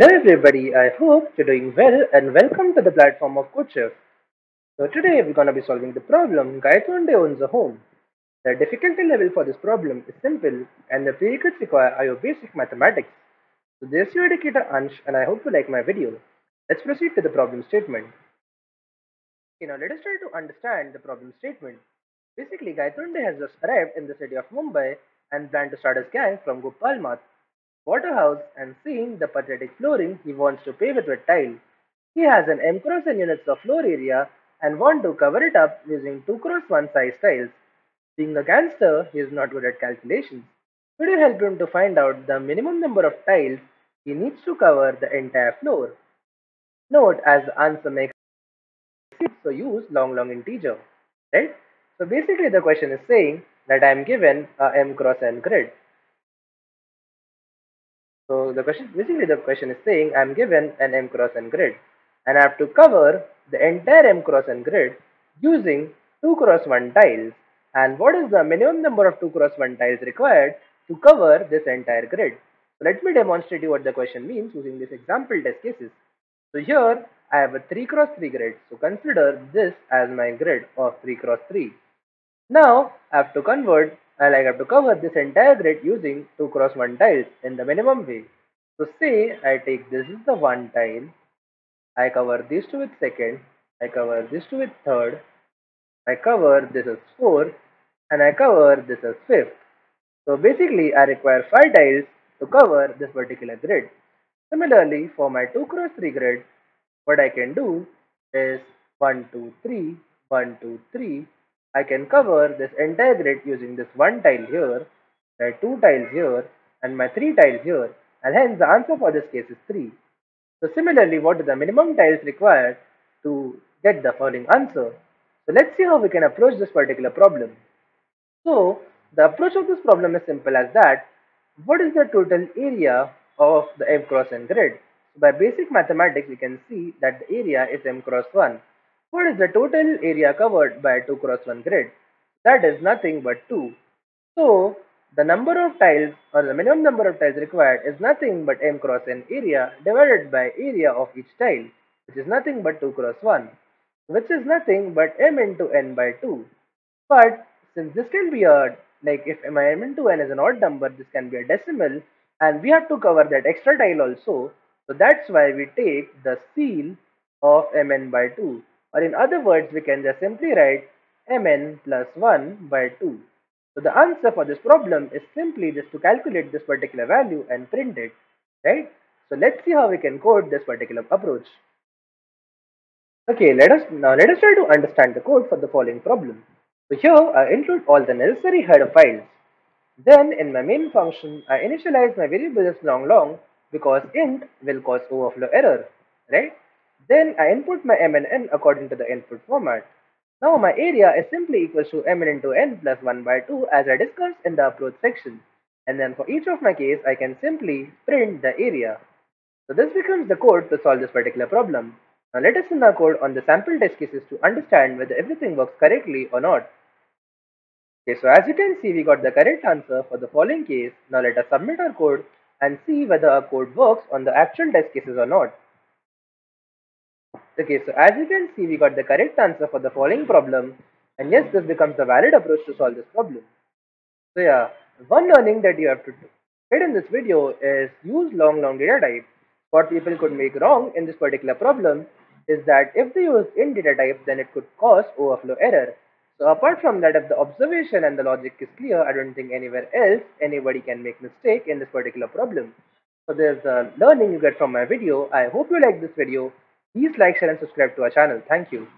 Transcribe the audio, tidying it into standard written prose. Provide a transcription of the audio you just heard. Hello everybody, I hope you're doing well and welcome to the platform of CodeChef. So today we're going to be solving the problem Gaithonde owns a home. The difficulty level for this problem is simple and the prerequisites required are your basic mathematics. So this is your educator Ansh and I hope you like my video. Let's proceed to the problem statement. Okay, now let us try to understand the problem statement. Basically Gaithonde has just arrived in the city of Mumbai and planned to start his gang from Gopalmath Waterhouse, and seeing the pathetic flooring, he wants to pave it with tile. He has an M cross n units of floor area and want to cover it up using 2x1 size tiles. Being a gangster, he is not good at calculations. It will help him to find out the minimum number of tiles he needs to cover the entire floor. Note, as the answer makes sense, so use long integer. Right? So basically the question is saying that I am given a M cross n grid. So the question is saying I am given an M cross n grid and I have to cover the entire M cross n grid using 2x1 tiles, and what is the minimum number of 2x1 tiles required to cover this entire grid. So let me demonstrate you what the question means using this example test cases. So here I have a 3x3 grid, so consider this as my grid of 3x3. Now I have to cover this entire grid using 2x1 tiles in the minimum way. So say I take this is the 1 tile, I cover these two with second, I cover these two with third, I cover this as fourth, and I cover this as fifth. So basically I require 5 tiles to cover this particular grid. Similarlarly, for my 2x3 grid, what I can do is 1, 2, 3, 1, 2, 3, I can cover this entire grid using this 1 tile here, my 2 tiles here, and my 3 tiles here, and hence the answer for this case is 3. So similarly, what is the minimum tiles required to get the following answer? So let's see how we can approach this particular problem. So the approach of this problem is simple as that. What is the total area of the M cross n grid? So by basic mathematics, we can see that the area is M cross 1. What is the total area covered by a 2x1 grid? That is nothing but 2. So the number of tiles or the minimum number of tiles required is nothing but M cross n area divided by area of each tile, which is nothing but 2x1, which is nothing but M into n by 2. But since this can be a, like if my M into n is an odd number, this can be a decimal and we have to cover that extra tile also. So that's why we take the seal of Mn by 2. Or in other words, we can just simply write Mn plus 1 by 2. So the answer for this problem is simply just to calculate this particular value and print it, right? So let's see how we can code this particular approach. Okay, let us try to understand the code for the following problem. So here I include all the necessary header files. Then in my main function, I initialize my variable as long because int will cause overflow error, right? Then I input my m and n according to the input format. Now my area is simply equals to m into n plus 1 by 2 as I discussed in the approach section. And then for each of my case, I can simply print the area. So this becomes the code to solve this particular problem. Now let us run our code on the sample test cases to understand whether everything works correctly or not. Okay, so as you can see, we got the correct answer for the following case. Now let us submit our code and see whether our code works on the actual test cases or not. Okay, so as you can see, we got the correct answer for the following problem, and yes, this becomes a valid approach to solve this problem. So yeah, one learning that you have to get in this video is use long data type. What people could make wrong in this particular problem is that if they use int data type, then it could cause overflow error. So apart from that, if the observation and the logic is clear, I don't think anywhere else anybody can make mistake in this particular problem. So there's the learning you get from my video. I hope you like this video. Please like, share and subscribe to our channel. Thank you.